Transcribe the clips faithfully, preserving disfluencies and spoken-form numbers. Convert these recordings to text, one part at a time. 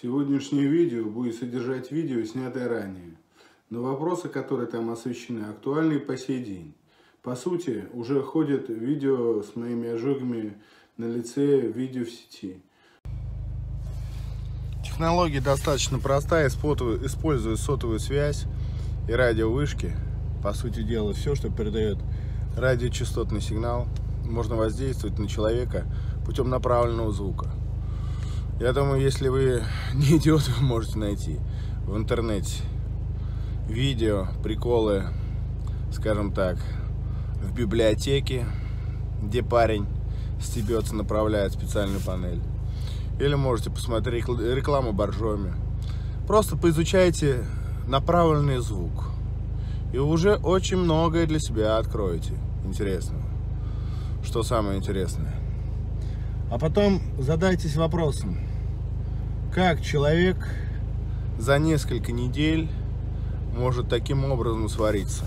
Сегодняшнее видео будет содержать видео, снятое ранее, но вопросы, которые там освещены, актуальны и по сей день. По сути, уже ходят видео с моими ожогами на лице, видео в сети. Технология достаточно простая, использую сотовую связь и радиовышки. По сути дела, все, что передает радиочастотный сигнал, можно воздействовать на человека путем направленного звука. Я думаю, если вы не идиот, вы можете найти в интернете видео, приколы, скажем так, в библиотеке, где парень стебется, направляет специальную панель. Или можете посмотреть рекламу боржоми. Просто поизучайте направленный звук. И уже очень многое для себя откроете интересного. Что самое интересное. А потом задайтесь вопросом, как человек за несколько недель может таким образом свариться.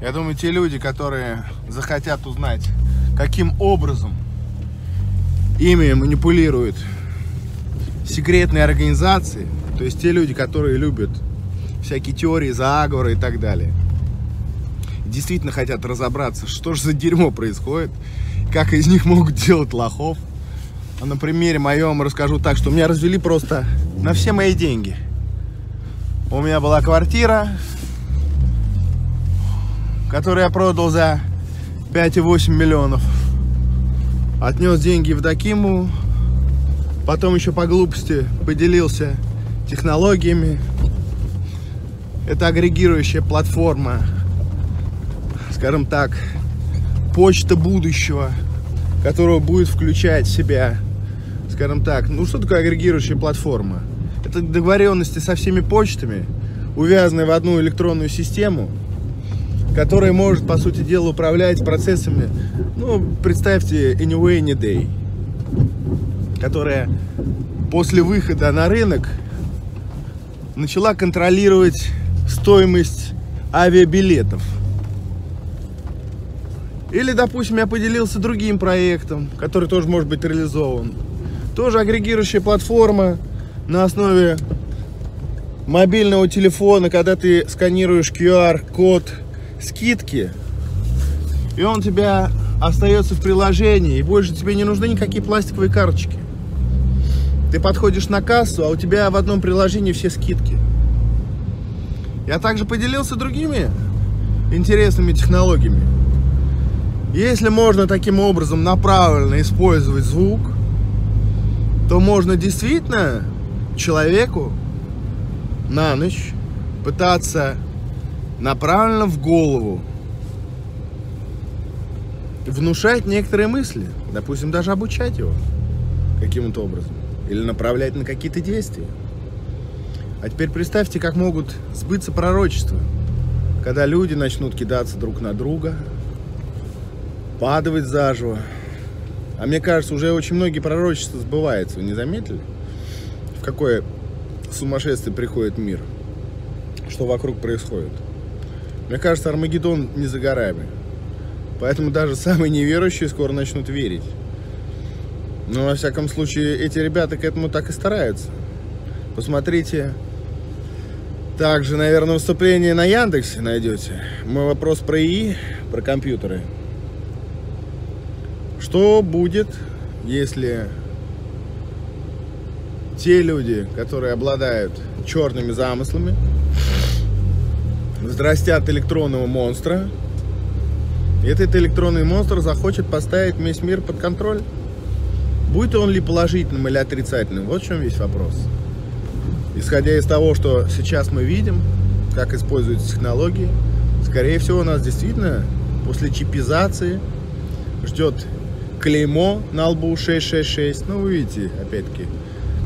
Я думаю, те люди, которые захотят узнать, каким образом ими манипулируют секретные организации, то есть те люди, которые любят всякие теории, заговоры и так далее, действительно хотят разобраться, что же за дерьмо происходит, как из них могут делать лохов. На примере моем расскажу так, что меня развели просто на все мои деньги. У меня была квартира, которую я продал за пять и восемь миллионов. Отнес деньги в Евдокиму, потом еще по глупости поделился технологиями. Это агрегирующая платформа, скажем так, почта будущего, которая будет включать в себя, скажем так, ну что такое агрегирующая платформа? Это договоренности со всеми почтами, увязанные в одну электронную систему, которая может, по сути дела, управлять процессами, ну, представьте, Anyway, Any Day, которая после выхода на рынок начала контролировать стоимость авиабилетов. Или, допустим, я поделился другим проектом, который тоже может быть реализован. Тоже агрегирующая платформа на основе мобильного телефона, когда ты сканируешь ку ар-код скидки, и он у тебя остается в приложении, и больше тебе не нужны никакие пластиковые карточки. Ты подходишь на кассу, а у тебя в одном приложении все скидки. Я также поделился другими интересными технологиями. Если можно таким образом направленно использовать звук, то можно действительно человеку на ночь пытаться направленно в голову внушать некоторые мысли, допустим, даже обучать его каким-то образом или направлять на какие-то действия. А теперь представьте, как могут сбыться пророчества, когда люди начнут кидаться друг на друга, падать заживо. А мне кажется, уже очень многие пророчества сбываются. Вы не заметили, в какое сумасшествие приходит мир? Что вокруг происходит? Мне кажется, Армагеддон не за горами. Поэтому даже самые неверующие скоро начнут верить. Но, во всяком случае, эти ребята к этому так и стараются. Посмотрите. Также, наверное, выступление на Яндексе найдете. Мой вопрос про ИИ, про компьютеры. Что будет, если те люди, которые обладают черными замыслами, взрастят электронного монстра, и этот электронный монстр захочет поставить весь мир под контроль? Будет он ли положительным или отрицательным? Вот в чем весь вопрос. Исходя из того, что сейчас мы видим, как используются технологии, скорее всего, у нас действительно после чипизации ждет клеймо на лбу шесть шесть шесть. Ну, вы видите, опять-таки,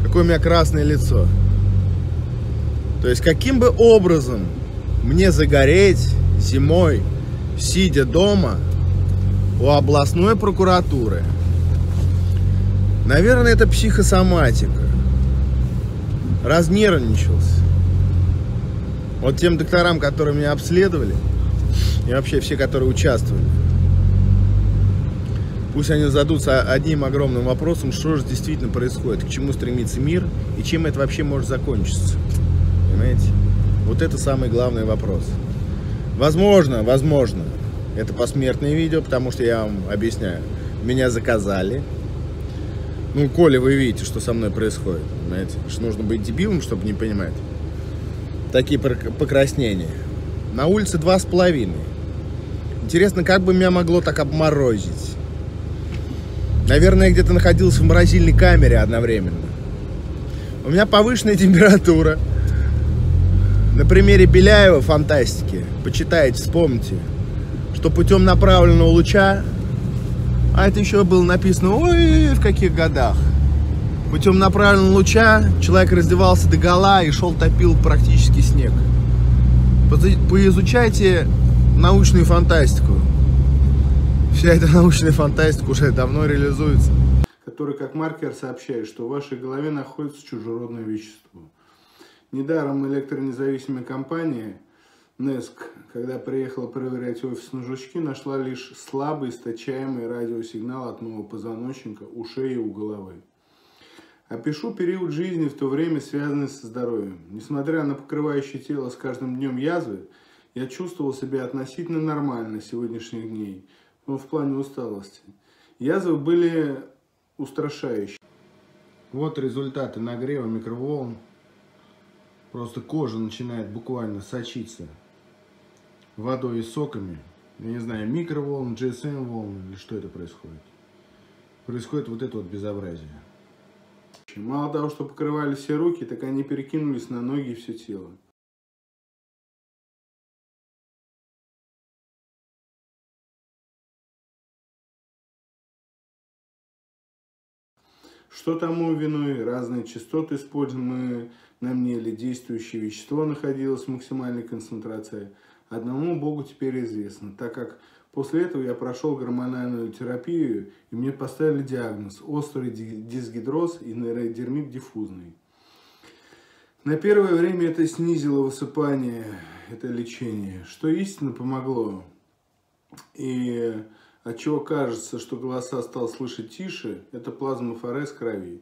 какое у меня красное лицо. То есть, каким бы образом мне загореть зимой, сидя дома у областной прокуратуры? Наверное, это психосоматика. Разнервничался. Вот тем докторам, которые меня обследовали, и вообще все, которые участвовали, Пусть они зададутся одним огромным вопросом, что же действительно происходит, к чему стремится мир и чем это вообще может закончиться. Понимаете? Вот это самый главный вопрос. Возможно, возможно, это посмертное видео, потому что я вам объясняю. Меня заказали. Ну, коли вы видите, что со мной происходит, понимаете, что нужно быть дебилом, чтобы не понимать. Такие покраснения. На улице два с половиной. Интересно, как бы меня могло так обморозить? Наверное, я где-то находился в морозильной камере одновременно. У меня повышенная температура. На примере Беляева фантастики. Почитайте, вспомните, что путем направленного луча... А это еще было написано, ой, в каких годах. Путем направленного луча человек раздевался догола и шел топил практически снег. Поизучайте научную фантастику. Вся эта научная фантастика уже давно реализуется. Который как маркер сообщает, что в вашей голове находится чужеродное вещество. Недаром электронезависимая компания Неск, когда приехала проверять офисные жучки, нашла лишь слабый источаемый радиосигнал от моего позвоночника, ушей и у головы. Опишу период жизни в то время, связанный со здоровьем. Несмотря на покрывающее тело с каждым днем язвы, я чувствовал себя относительно нормально сегодняшних дней, но в плане усталости. Язвы были устрашающие. Вот результаты нагрева микроволн. Просто кожа начинает буквально сочиться водой и соками. Я не знаю, микроволн, джи эс эм волн или что это происходит. Происходит вот это вот безобразие. Мало того, что покрывали все руки, так они перекинулись на ноги и все тело. Что тому виной? Разные частоты, используемые на мне, или действующее вещество находилось в максимальной концентрации. Одному Богу теперь известно, так как после этого я прошел гормональную терапию, и мне поставили диагноз – острый дисгидроз и нейродермит диффузный. На первое время это снизило высыпание, это лечение, что истинно помогло. И отчего кажется, что голоса стал слышать тише – это плазмафорез крови.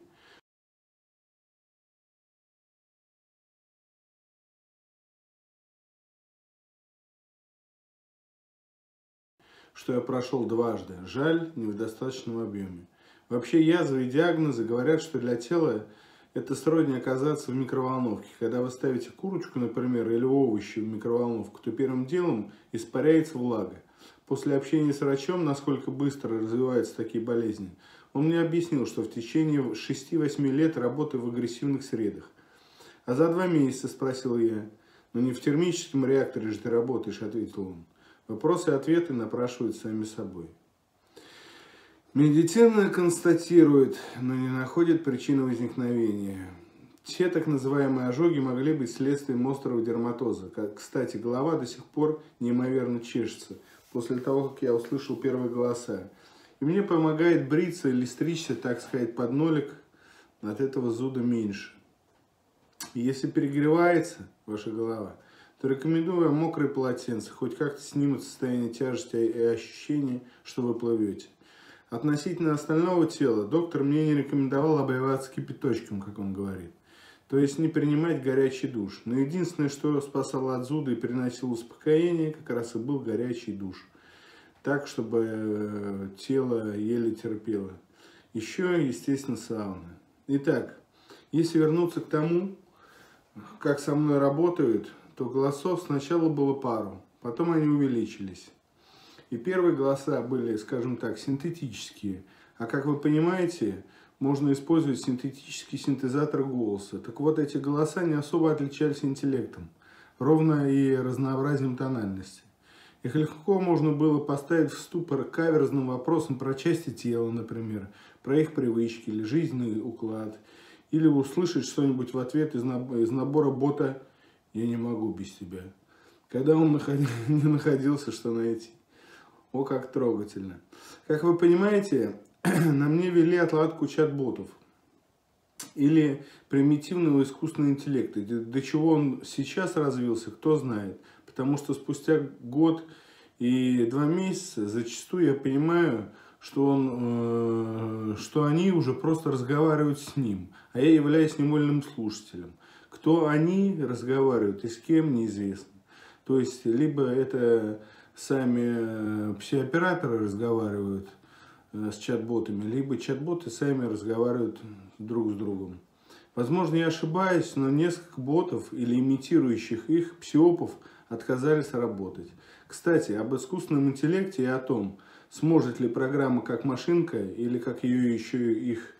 Что я прошел дважды. Жаль, не в достаточном объеме. Вообще язвы и диагнозы говорят, что для тела это сродни оказаться в микроволновке. Когда вы ставите курочку, например, или овощи в микроволновку, то первым делом испаряется влага. После общения с врачом, насколько быстро развиваются такие болезни, он мне объяснил, что в течение шести-восьми лет работаю в агрессивных средах. А за два месяца, спросил я, ну не в термическом реакторе же ты работаешь, ответил он. Вопросы и ответы напрашивают сами собой. Медицина констатирует, но не находит причины возникновения. Все так называемые ожоги могли быть следствием острого дерматоза. Кстати, голова до сих пор неимоверно чешется после того, как я услышал первые голоса. И мне помогает бриться или стричься, так сказать, под нолик. От этого зуда меньше. И если перегревается ваша голова, то рекомендую вам мокрые полотенца, хоть как-то снимут состояние тяжести и ощущение, что вы плывете. Относительно остального тела, доктор мне не рекомендовал обливаться кипяточком, как он говорит. То есть не принимать горячий душ. Но единственное, что спасало от зуда и приносило успокоение, как раз и был горячий душ. Так, чтобы тело еле терпело. Еще, естественно, сауна. Итак, если вернуться к тому, как со мной работают, то голосов сначала было пару, потом они увеличились. И первые голоса были, скажем так, синтетические. А как вы понимаете, можно использовать синтетический синтезатор голоса. Так вот, эти голоса не особо отличались интеллектом, ровно и разнообразием тональности. Их легко можно было поставить в ступор каверзным вопросом про части тела, например, про их привычки или жизненный уклад, или услышать что-нибудь в ответ из набора бота «Я не могу без тебя». Когда он находил, не находился, что найти. О, как трогательно. Как вы понимаете, на мне вели отладку чат-ботов. Или примитивного искусственного интеллекта. До чего он сейчас развился, кто знает. Потому что спустя год и два месяца зачастую я понимаю, что, он, э, что они уже просто разговаривают с ним, а я являюсь немольным слушателем. Кто они разговаривают и с кем, неизвестно. То есть, либо это сами пси-операторы разговаривают э, с чат-ботами, либо чат-боты сами разговаривают друг с другом. Возможно, я ошибаюсь, но несколько ботов или имитирующих их псиопов отказались работать. Кстати, об искусственном интеллекте и о том, сможет ли программа как машинка или как ее еще их,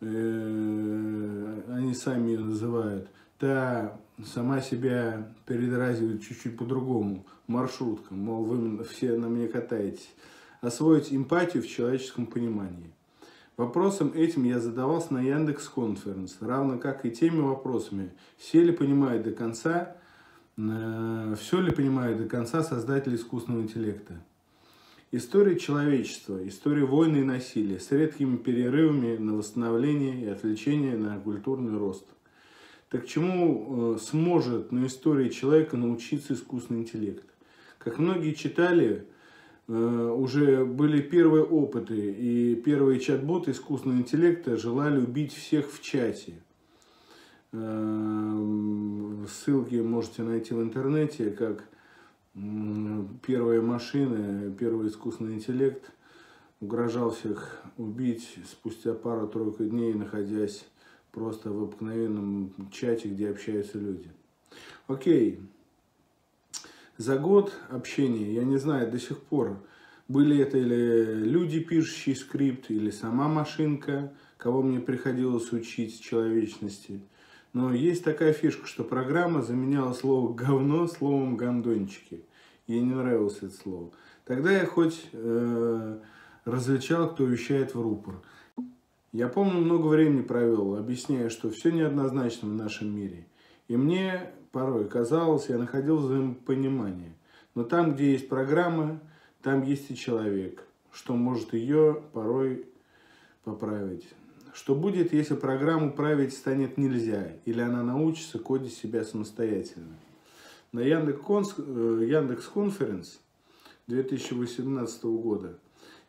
э, они сами ее называют, та сама себя передразнивает чуть-чуть по-другому, маршрутка, мол, вы все на мне катаетесь, освоить эмпатию в человеческом понимании. Вопросом этим я задавался на Яндекс.Конференс, равно как и теми вопросами, все ли понимают до конца, э, все ли понимают до конца создатели искусственного интеллекта. История человечества, история войны и насилия с редкими перерывами на восстановление и отвлечение на культурный рост. Так чему э, сможет на истории человека научиться искусственный интеллект? Как многие читали, уже были первые опыты, и первые чат-боты искусственного интеллекта желали убить всех в чате. Ссылки можете найти в интернете, как первая машина, первый искусственный интеллект угрожал всех убить спустя пару-тройку дней, находясь просто в обыкновенном чате, где общаются люди. Окей. За год общения, я не знаю до сих пор, были это или люди, пишущие скрипт, или сама машинка, кого мне приходилось учить человечности. Но есть такая фишка, что программа заменяла слово «говно» словом «гондончики». Ей не нравилось это слово. Тогда я хоть э, различал, кто вещает в рупор. Я помню, много времени провел, объясняя, что все неоднозначно в нашем мире. И мне порой казалось, я находил взаимопонимание. Но там, где есть программа, там есть и человек, что может ее порой поправить. Что будет, если программу править станет нельзя, или она научится кодить себя самостоятельно? На Яндекс.Конференс две тысячи восемнадцатого года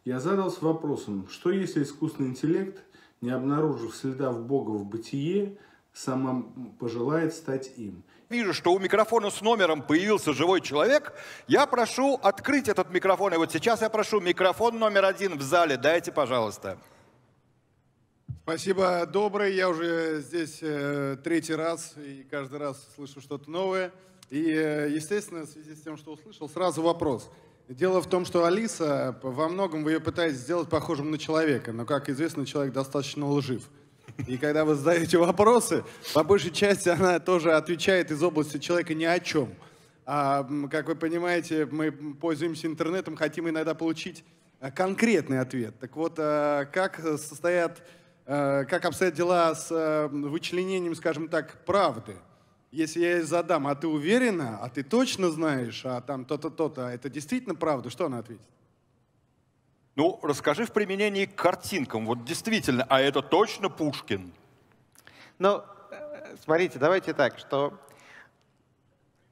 я задался вопросом, что если искусственный интеллект, не обнаружив следов Бога в бытие, сама пожелает стать им. Вижу, что у микрофона с номером появился живой человек. Я прошу открыть этот микрофон. И вот сейчас я прошу микрофон номер один в зале. Дайте, пожалуйста. Спасибо, добрый. Я уже здесь э, третий раз, и каждый раз слышу что-то новое. И, э, естественно, в связи с тем, что услышал, сразу вопрос. Дело в том, что Алиса, во многом вы ее пытаетесь сделать похожим на человека. Но, как известно, человек достаточно лжив. И когда вы задаете вопросы, по большей части она тоже отвечает из области человека ни о чем. А, как вы понимаете, мы пользуемся интернетом, хотим иногда получить конкретный ответ. Так вот, как состоят, как обстоят дела с вычленением, скажем так, правды? Если я ей задам, а ты уверена, а ты точно знаешь, а там то-то, то-то, а это действительно правда, что она ответит? Ну, расскажи в применении к картинкам. Вот действительно, а это точно Пушкин? Ну, смотрите, давайте так, что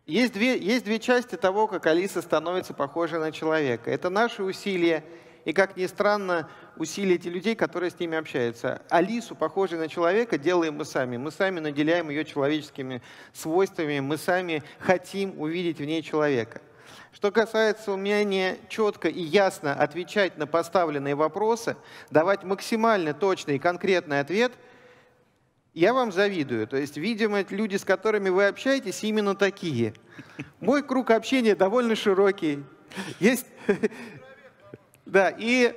есть две, есть две части того, как Алиса становится похожа на человека. Это наши усилия и, как ни странно, усилия этих людей, которые с ними общаются. Алису, похожей на человека, делаем мы сами. Мы сами наделяем ее человеческими свойствами, мы сами хотим увидеть в ней человека. Что касается умения четко и ясно отвечать на поставленные вопросы, давать максимально точный и конкретный ответ, я вам завидую. То есть, видимо, люди, с которыми вы общаетесь, именно такие. Мой круг общения довольно широкий. Есть... Да, и,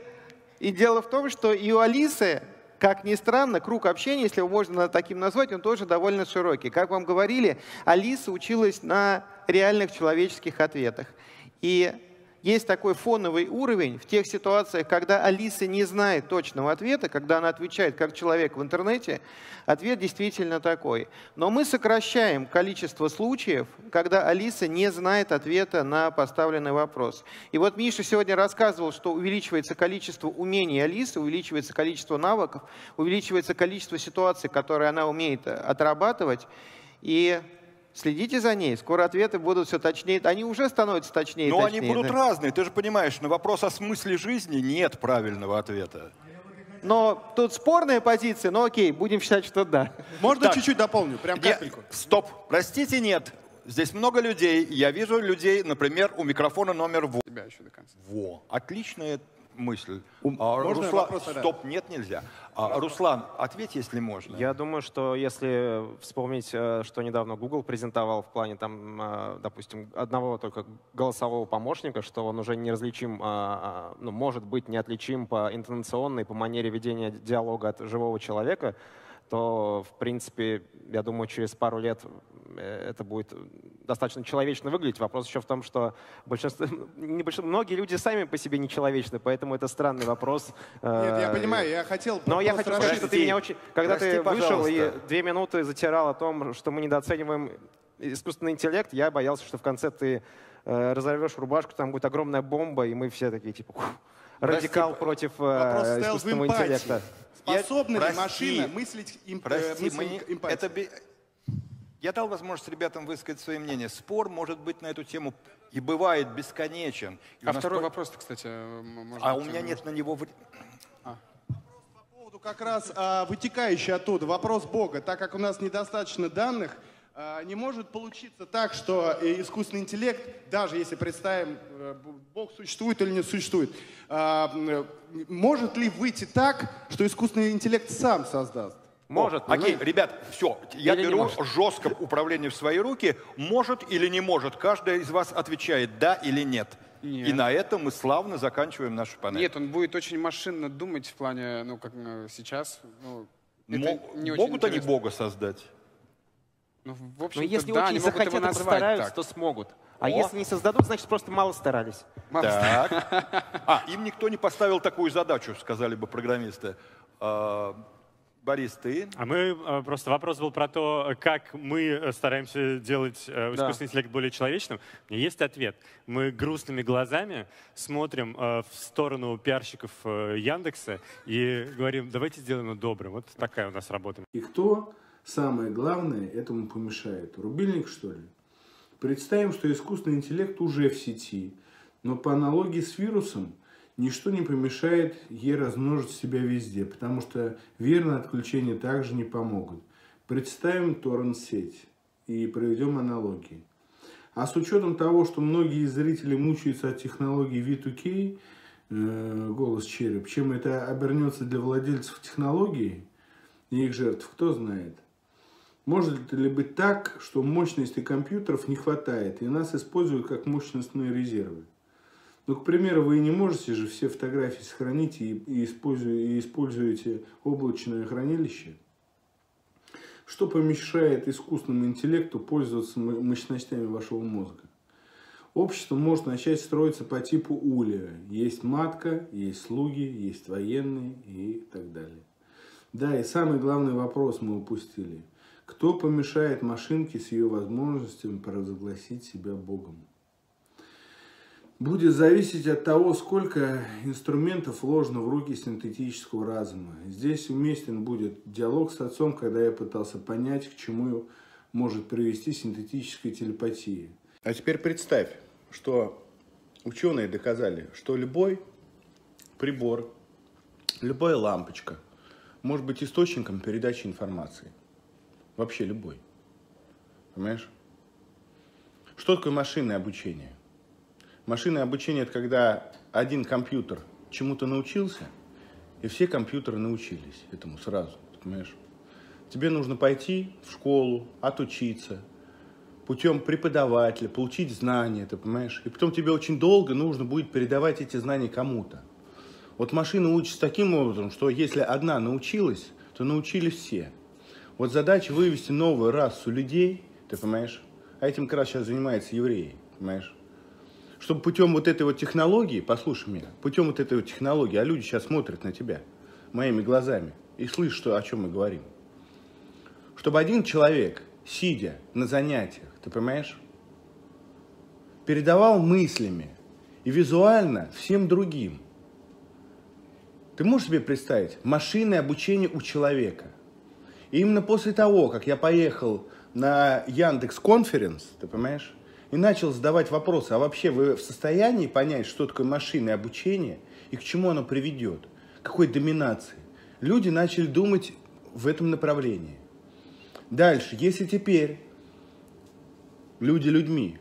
и дело в том, что и у Алисы, как ни странно, круг общения, если его можно таким назвать, он тоже довольно широкий. Как вам говорили, Алиса училась на реальных человеческих ответах. И есть такой фоновый уровень в тех ситуациях, когда Алиса не знает точного ответа, когда она отвечает как человек в интернете, ответ действительно такой. Но мы сокращаем количество случаев, когда Алиса не знает ответа на поставленный вопрос. И вот Миша сегодня рассказывал, что увеличивается количество умений Алисы, увеличивается количество навыков, увеличивается количество ситуаций, которые она умеет отрабатывать. И Следите за ней, скоро ответы будут все точнее. Они уже становятся точнее. Но точнее, они будут да. разные, ты же понимаешь. На вопрос о смысле жизни нет правильного ответа. Но тут спорная позиция, но окей, будем считать, что да. Можно чуть-чуть дополню? Прям капельку. Стоп, простите, нет. Здесь много людей. Я вижу людей, например, у микрофона номер восемь. Во, отличная мысль. А, Руслан, стоп, нет, нельзя. А, Руслан, ответь, если можно. Я думаю, что если вспомнить, что недавно Google презентовал в плане, там, допустим, одного только голосового помощника, что он уже неразличим, ну, может быть неотличим по интонационной, по манере ведения диалога от живого человека, то, в принципе, я думаю, через пару лет это будет достаточно человечно выглядеть. Вопрос еще в том, что большинство, не большинство, многие люди сами по себе нечеловечны, поэтому это странный вопрос. Нет, я понимаю, я хотел... Но я хочу сказать, что ты меня очень... Когда Прости, ты вышел пожалуйста. и две минуты затирал о том, что мы недооцениваем искусственный интеллект, я боялся, что в конце ты разорвешь рубашку, там будет огромная бомба, и мы все такие, типа, радикал против искусственного интеллекта. Способна ли машина мыслить эмпатией? Я дал возможность ребятам высказать свое мнение. Спор может быть на эту тему и бывает бесконечен. И а второй по... вопрос, кстати, может А быть, у меня может... нет на него времени. А. Вопрос по поводу как раз а, вытекающий оттуда, вопрос Бога. Так как у нас недостаточно данных, а, не может получиться так, что искусственный интеллект, даже если представим, Бог существует или не существует, а, может ли выйти так, что искусственный интеллект сам создаст? Может. О, окей, ребят, все, я или беру жестко управление в свои руки. Может или не может. Каждый из вас отвечает да или нет. нет. И на этом мы славно заканчиваем нашу панель. Нет, он будет очень машинно думать в плане, ну, как сейчас. Ну, Мог, не могут они Бога создать? Ну, в общем-то, Но если да, очень захотят и постараются, так. то смогут. А О. если не создадут, значит, просто мало старались. Мало так. Стар... А, им никто не поставил такую задачу, сказали бы программисты. Борис, ты? А мы просто вопрос был про то, как мы стараемся делать да. искусственный интеллект более человечным. У меня есть ответ. Мы грустными глазами смотрим в сторону пиарщиков Яндекса и говорим, давайте сделаем его добрым. Вот такая у нас работа. И кто, самое главное, этому помешает? Рубильник, что ли? Представим, что искусственный интеллект уже в сети, но по аналогии с вирусом ничто не помешает ей размножить себя везде, потому что вирусные отключения также не помогут. Представим торрент-сеть и проведем аналогии. А с учетом того, что многие зрители мучаются от технологии ви ту кей, э, голос череп, чем это обернется для владельцев технологии и их жертв, кто знает. Может ли быть так, что мощности компьютеров не хватает и нас используют как мощностные резервы? Ну, к примеру, вы не можете же все фотографии сохранить и, и, используете, и используете облачное хранилище. Что помешает искусственному интеллекту пользоваться мощностями вашего мозга? Общество может начать строиться по типу улья. Есть матка, есть слуги, есть военные и так далее. Да, и самый главный вопрос мы упустили. Кто помешает машинке с ее возможностями провозгласить себя Богом? Будет зависеть от того, сколько инструментов вложено в руки синтетического разума. Здесь уместен будет диалог с отцом, когда я пытался понять, к чему может привести синтетическая телепатия. А теперь представь, что ученые доказали, что любой прибор, любая лампочка может быть источником передачи информации. Вообще любой. Понимаешь? Что такое машинное обучение? Машинное обучение – это когда один компьютер чему-то научился, и все компьютеры научились этому сразу, понимаешь? Тебе нужно пойти в школу, отучиться, путем преподавателя, получить знания, ты понимаешь? И потом тебе очень долго нужно будет передавать эти знания кому-то. Вот машина учится таким образом, что если одна научилась, то научились все. Вот задача вывести новую расу людей, ты понимаешь? А этим как раз сейчас занимаются евреи, понимаешь? Чтобы путем вот этой вот технологии, послушай меня, путем вот этой вот технологии, а люди сейчас смотрят на тебя моими глазами и слышат, что, о чем мы говорим. Чтобы один человек, сидя на занятиях, ты понимаешь, передавал мыслями и визуально всем другим. Ты можешь себе представить машинное обучение у человека? И именно после того, как я поехал на Яндекс.Конференс, ты понимаешь, и начал задавать вопросы, а вообще вы в состоянии понять, что такое машинное обучение и к чему оно приведет, какой доминации, люди начали думать в этом направлении. Дальше, если теперь, люди людьми,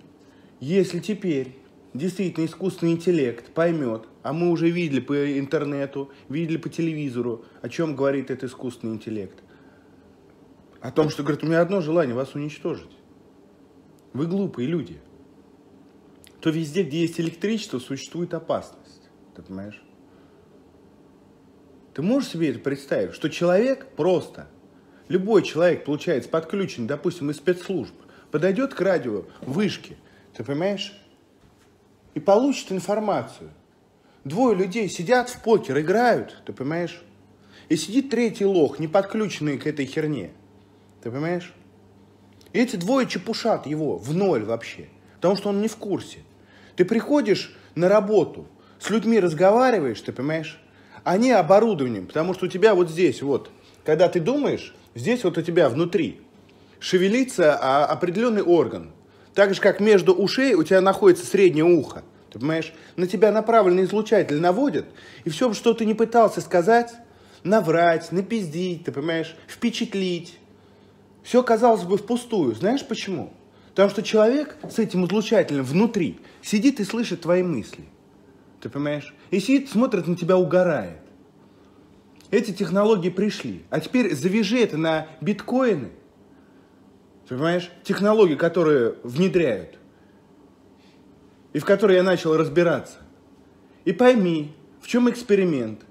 если теперь действительно искусственный интеллект поймет, а мы уже видели по интернету, видели по телевизору, о чем говорит этот искусственный интеллект, о том, что говорит, у меня одно желание вас уничтожить. Вы глупые люди. То везде, где есть электричество, существует опасность. Ты понимаешь? Ты можешь себе это представить, что человек просто, любой человек, получается, подключен, допустим, из спецслужб, подойдет к радио вышке, ты понимаешь, и получит информацию. Двое людей сидят в покер, играют, ты понимаешь, и сидит третий лох, не подключенный к этой херне, ты понимаешь. И эти двое чепушат его в ноль вообще, потому что он не в курсе. Ты приходишь на работу, с людьми разговариваешь, ты понимаешь, они оборудованием, потому что у тебя вот здесь вот, когда ты думаешь, здесь вот у тебя внутри шевелится определенный орган. Так же, как между ушей у тебя находится среднее ухо, ты понимаешь, на тебя направленный излучатель наводит, и все, что ты не пытался сказать, наврать, напиздить, ты понимаешь, впечатлить, все, казалось бы, впустую. Знаешь почему? Потому что человек с этим излучателем внутри сидит и слышит твои мысли. Ты понимаешь? И сидит, смотрит на тебя, угорает. Эти технологии пришли. А теперь завяжи это на биткоины. Ты понимаешь? Технологии, которые внедряют. И в которые я начал разбираться. И пойми, в чем эксперимент.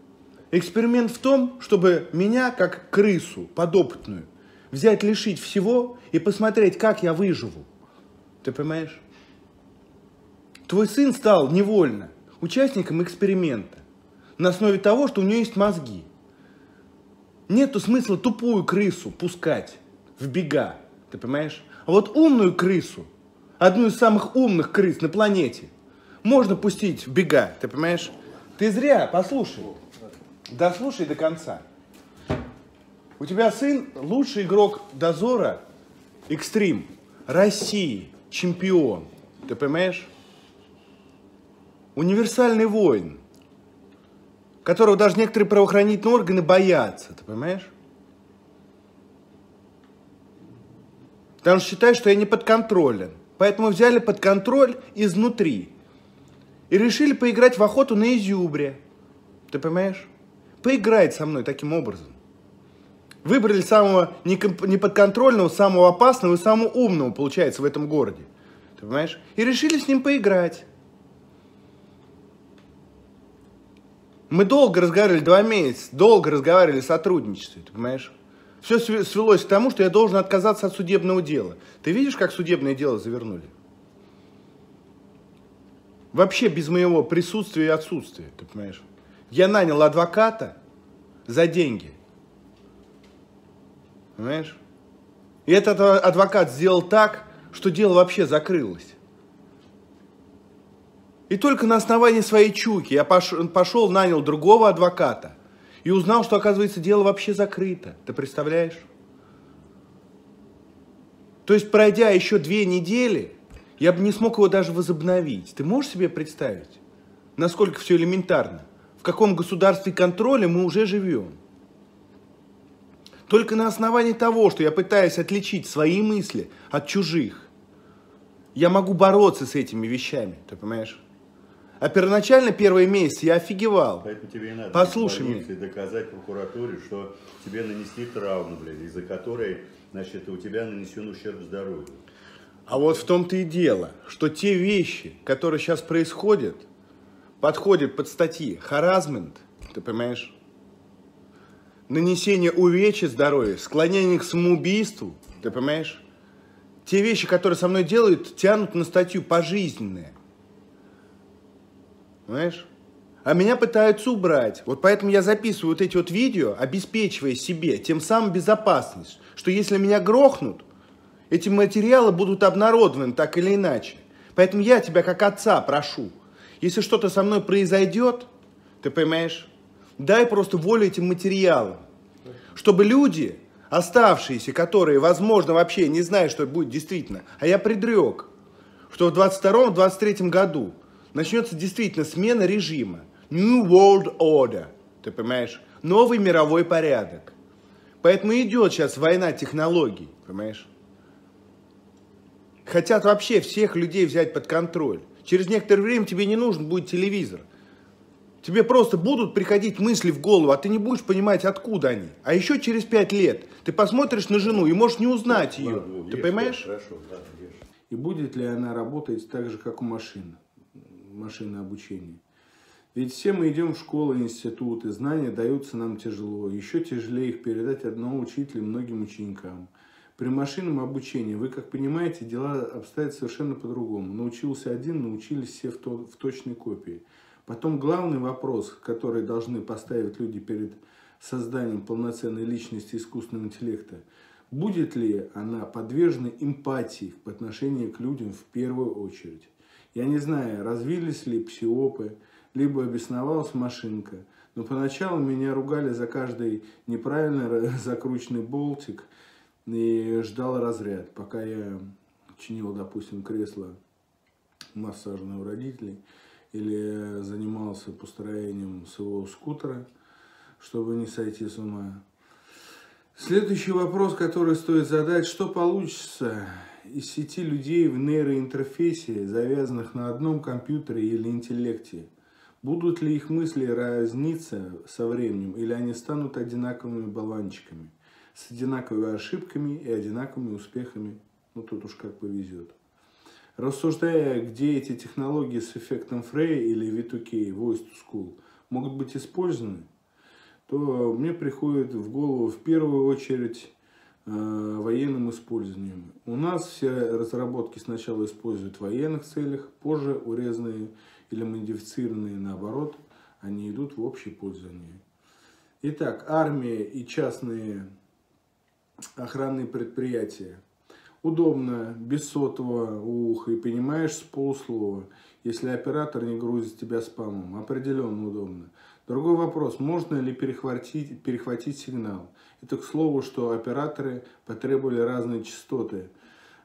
Эксперимент в том, чтобы меня, как крысу подопытную, взять, лишить всего и посмотреть, как я выживу. Ты понимаешь? Твой сын стал невольно участником эксперимента на основе того, что у него есть мозги. Нету смысла тупую крысу пускать в бега, ты понимаешь? А вот умную крысу, одну из самых умных крыс на планете, можно пустить в бега, ты понимаешь? Ты зря, послушай, дослушай до конца. У тебя сын лучший игрок дозора экстрим России, чемпион, ты понимаешь? Универсальный воин, которого даже некоторые правоохранительные органы боятся, ты понимаешь? Потому что считают, что я не подконтролен. Поэтому взяли под контроль изнутри и решили поиграть в охоту на изюбре, ты понимаешь? Поиграет со мной таким образом. Выбрали самого неподконтрольного, самого опасного и самого умного, получается, в этом городе, ты понимаешь? И решили с ним поиграть. Мы долго разговаривали, два месяца, долго разговаривали о сотрудничестве, ты понимаешь? Все свелось к тому, что я должен отказаться от судебного дела. Ты видишь, как судебное дело завернули? Вообще без моего присутствия и отсутствия, ты понимаешь? Я нанял адвоката за деньги, понимаешь? И этот адвокат сделал так, что дело вообще закрылось. И только на основании своей чуйки я пошел, нанял другого адвоката и узнал, что, оказывается, дело вообще закрыто. Ты представляешь? То есть, пройдя еще две недели, я бы не смог его даже возобновить. Ты можешь себе представить, насколько все элементарно? В каком государстве контроля мы уже живем? Только на основании того, что я пытаюсь отличить свои мысли от чужих, я могу бороться с этими вещами, ты понимаешь? А первоначально первые месяцы я офигевал. Поэтому тебе и надо. Послушай меня. И доказать прокуратуре, что тебе нанесли травму, блядь, из-за которой, значит, у тебя нанесен ущерб здоровью. А вот в том-то и дело, что те вещи, которые сейчас происходят, подходят под статьи харассмент, ты понимаешь? Нанесение увечья здоровью, склонение к самоубийству, ты понимаешь? Те вещи, которые со мной делают, тянут на статью пожизненные. Понимаешь? А меня пытаются убрать. Вот поэтому я записываю вот эти вот видео, обеспечивая себе тем самым безопасность, что если меня грохнут, эти материалы будут обнародованы так или иначе. Поэтому я тебя как отца прошу, если что-то со мной произойдет, ты понимаешь, дай просто волю этим материалам, чтобы люди оставшиеся, которые, возможно, вообще не знают, что будет действительно, а я предрек, что в двадцать втором — двадцать третьем году начнется действительно смена режима. New World Order, ты понимаешь? Новый мировой порядок. Поэтому идет сейчас война технологий, понимаешь? Хотят вообще всех людей взять под контроль. Через некоторое время тебе не нужен будет телевизор. Тебе просто будут приходить мысли в голову, а ты не будешь понимать, откуда они. А еще через пять лет ты посмотришь на жену и можешь не узнать да, ее. Да, ты ешь, понимаешь? Да, хорошо, да, ешь. И будет ли она работать так же, как у машин? Машинное обучение. Ведь все мы идем в школы, институты, знания даются нам тяжело. Еще тяжелее их передать одному учителю многим ученикам. При машинном обучении, вы как понимаете, дела обстоят совершенно по-другому. Научился один, научились все в, то, в точной копии. Потом главный вопрос, который должны поставить люди перед созданием полноценной личности искусственного интеллекта. Будет ли она подвержена эмпатии по отношению к людям в первую очередь? Я не знаю, развились ли псиопы, либо обесновалась машинка. Но поначалу меня ругали за каждый неправильно закрученный болтик и ждал разряд. Пока я чинил, допустим, кресло массажное у родителей или занимался построением своего скутера, чтобы не сойти с ума. Следующий вопрос, который стоит задать, что получится из сети людей в нейроинтерфейсе, завязанных на одном компьютере или интеллекте? Будут ли их мысли разниться со временем, или они станут одинаковыми болванчиками, с одинаковыми ошибками и одинаковыми успехами? Ну, тут уж как повезет. Рассуждая, где эти технологии с эффектом Фрея или ви ту кей, Voice to School, могут быть использованы, то мне приходит в голову в первую очередь э, военным использованием. У нас все разработки сначала используют в военных целях, позже урезанные или модифицированные, наоборот, они идут в общее пользование. Итак, армия и частные охранные предприятия. Удобно, без сотового уха, и понимаешь с полуслова, если оператор не грузит тебя спамом. Определенно удобно. Другой вопрос, можно ли перехватить, перехватить сигнал? Это к слову, что операторы потребовали разные частоты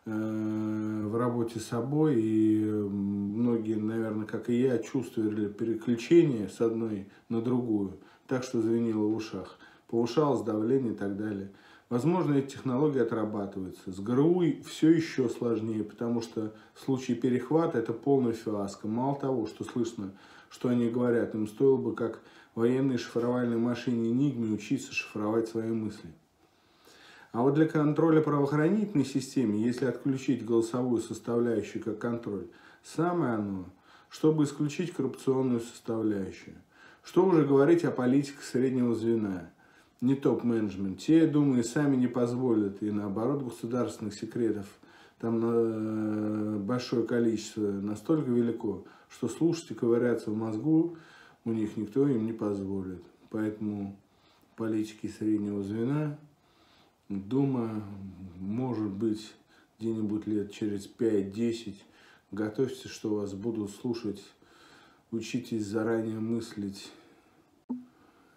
в работе с собой, и многие, наверное, как и я, чувствовали переключение с одной на другую, так что звенело в ушах, повышалось давление и так далее. Возможно, эти технологии отрабатываются. С ГРУ все еще сложнее, потому что в случае перехвата это полная фиаско. Мало того, что слышно, что они говорят, им стоило бы, как военной шифровальной машине Enigma, учиться шифровать свои мысли. А вот для контроля правоохранительной системы, если отключить голосовую составляющую как контроль, самое оно, чтобы исключить коррупционную составляющую. Что уже говорить о политиках среднего звена, не топ-менеджмент. Те, я думаю, сами не позволят, и наоборот, государственных секретов там большое количество, настолько велико, что слушать и ковыряться в мозгу у них никто им не позволит. Поэтому политики среднего звена... Думаю, может быть, где-нибудь лет через пять-десять готовьтесь, что вас будут слушать, учитесь заранее мыслить.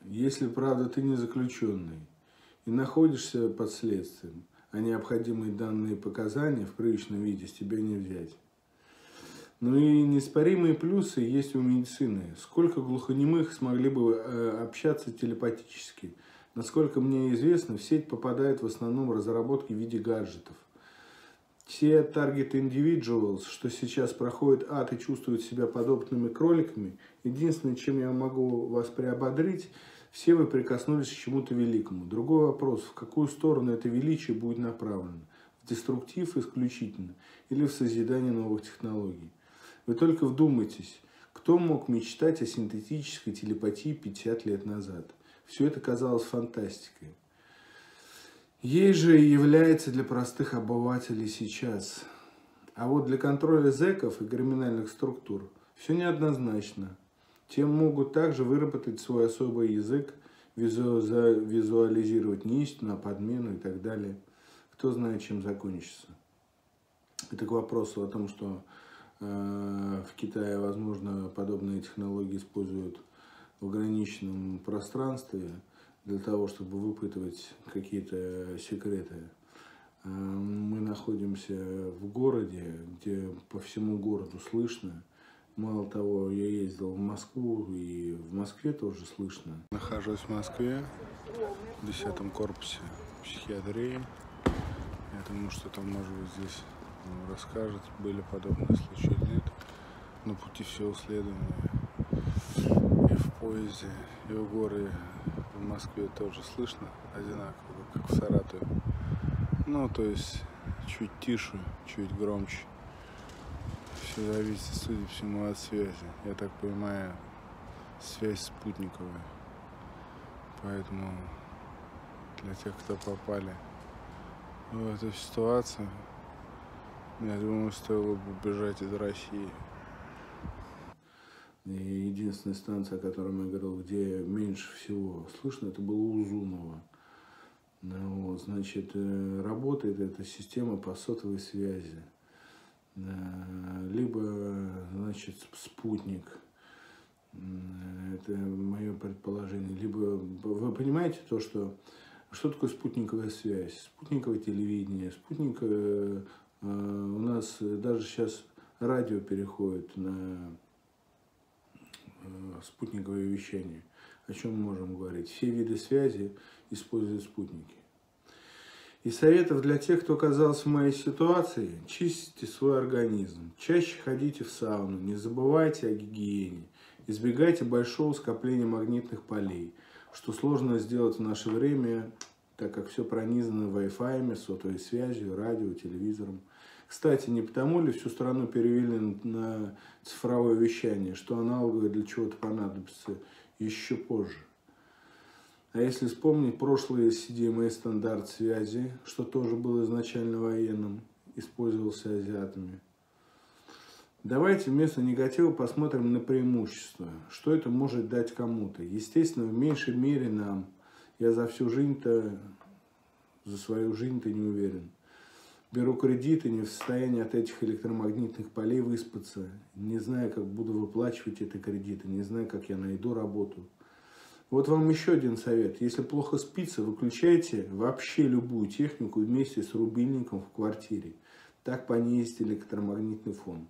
Если, правда, ты не заключенный и находишься под следствием, а необходимые данные показания в привычном виде с тебя не взять. Ну и неоспоримые плюсы есть у медицины. Сколько глухонемых смогли бы общаться телепатически? Насколько мне известно, в сеть попадают в основном разработки в виде гаджетов. Все Target Individuals, что сейчас проходит ад и чувствуют себя подобными кроликами, единственное, чем я могу вас приободрить, все вы прикоснулись к чему-то великому. Другой вопрос, в какую сторону это величие будет направлено? В деструктив исключительно или в созидание новых технологий? Вы только вдумайтесь, кто мог мечтать о синтетической телепатии пятьдесят лет назад? Все это казалось фантастикой. Ей же и является для простых обывателей сейчас. А вот для контроля зэков и криминальных структур все неоднозначно. Те могут также выработать свой особый язык, визу визуализировать не истину, а подмену и так далее. Кто знает, чем закончится. Это к вопросу о том, что э, в Китае, возможно, подобные технологии используют в ограниченном пространстве, для того, чтобы выпытывать какие-то секреты. Мы находимся в городе, где по всему городу слышно. Мало того, я ездил в Москву, и в Москве тоже слышно. Нахожусь в Москве, в десятом корпусе психиатрии. Я думаю, что там, может быть, здесь расскажет, были подобные случаи или нет. На пути всего следования и в поезде, и в горе, в Москве тоже слышно одинаково, как в Саратове. Ну, то есть, чуть тише, чуть громче. Все зависит, судя по всему, от связи. Я так понимаю, связь спутниковая. Поэтому для тех, кто попали в эту ситуацию, я думаю, стоило бы бежать из России. Единственная станция, о которой я говорил, где меньше всего слышно, это было Узунова. Вот, значит, работает эта система по сотовой связи. Либо, значит, спутник. Это мое предположение. Либо, вы понимаете то, что... Что такое спутниковая связь? Спутниковое телевидение. Спутник... Э, у нас даже сейчас радио переходит на э, спутниковое вещание. О чем мы можем говорить? Все виды связи используют спутники. И советов для тех, кто оказался в моей ситуации: чистите свой организм, чаще ходите в сауну, не забывайте о гигиене, избегайте большого скопления магнитных полей, что сложно сделать в наше время, так как все пронизано вай-фай, сотовой связью, радио, телевизором. Кстати, не потому ли всю страну перевели на цифровое вещание, что аналоговое для чего-то понадобится еще позже? А если вспомнить прошлые си ди эм эй стандарт связи, что тоже был изначально военным, использовался азиатами. Давайте вместо негатива посмотрим на преимущества. Что это может дать кому-то? Естественно, в меньшей мере нам. Я за всю жизнь-то, за свою жизнь-то не уверен. Беру кредиты, не в состоянии от этих электромагнитных полей выспаться. Не знаю, как буду выплачивать эти кредиты, не знаю, как я найду работу. Вот вам еще один совет. Если плохо спится, выключайте вообще любую технику вместе с рубильником в квартире. Так понизите электромагнитный фон.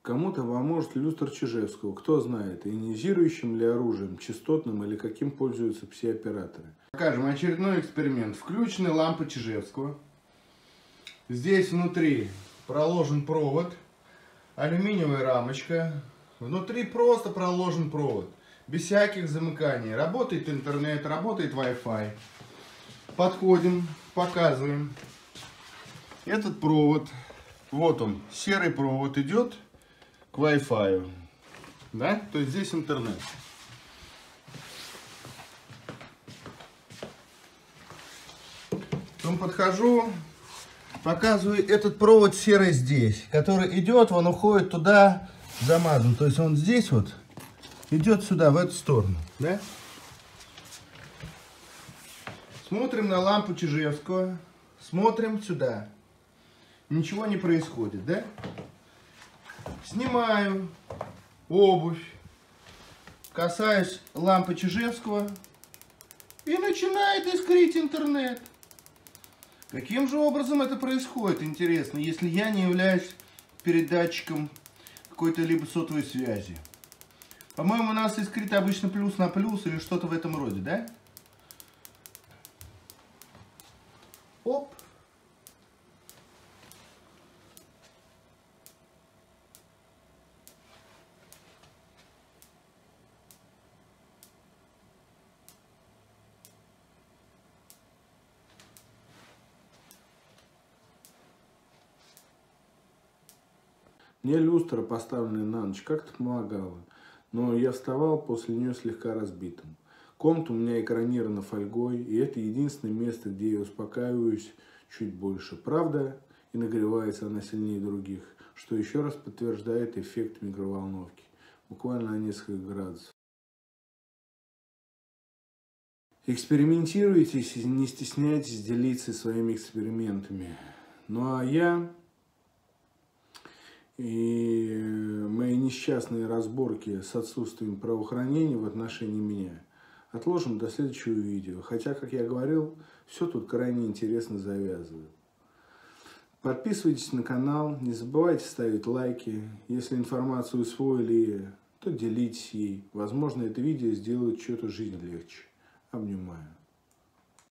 Кому-то поможет люстра Чижевского. Кто знает, ионизирующим ли оружием, частотным или каким пользуются все операторы. Покажем очередной эксперимент. Включены лампы Чижевского. Здесь внутри проложен провод. Алюминиевая рамочка. Внутри просто проложен провод. Без всяких замыканий. Работает интернет, работает вай-фай. Подходим, показываем. Этот провод, вот он, серый провод идет к вай-фай. Да? То есть здесь интернет. Потом подхожу, показываю этот провод серый здесь, который идет, он уходит туда, замазан. То есть он здесь вот. Идет сюда, в эту сторону. Да? Смотрим на лампу Чижевского. Смотрим сюда. Ничего не происходит, да? Снимаю обувь. Касаюсь лампы Чижевского. И начинает искрить интернет. Каким же образом это происходит, интересно, если я не являюсь передатчиком какой-то либо сотовой связи? По-моему, у нас искрит обычно плюс на плюс или что-то в этом роде, да? Оп! Мне люстра, поставленная на ночь, как-то помогала. Но я вставал после нее слегка разбитым. Комната у меня экранирована фольгой, и это единственное место, где я успокаиваюсь чуть больше. Правда, и нагревается она сильнее других, что еще раз подтверждает эффект микроволновки, буквально на несколько градусов. Экспериментируйтесь и не стесняйтесь делиться своими экспериментами. Ну а я... И мои несчастные разборки с отсутствием правоохранения в отношении меня отложим до следующего видео. Хотя, как я говорил, все тут крайне интересно завязано. Подписывайтесь на канал, не забывайте ставить лайки. Если информацию усвоили, то делитесь ей. Возможно, это видео сделает чью-то жизнь легче. Обнимаю.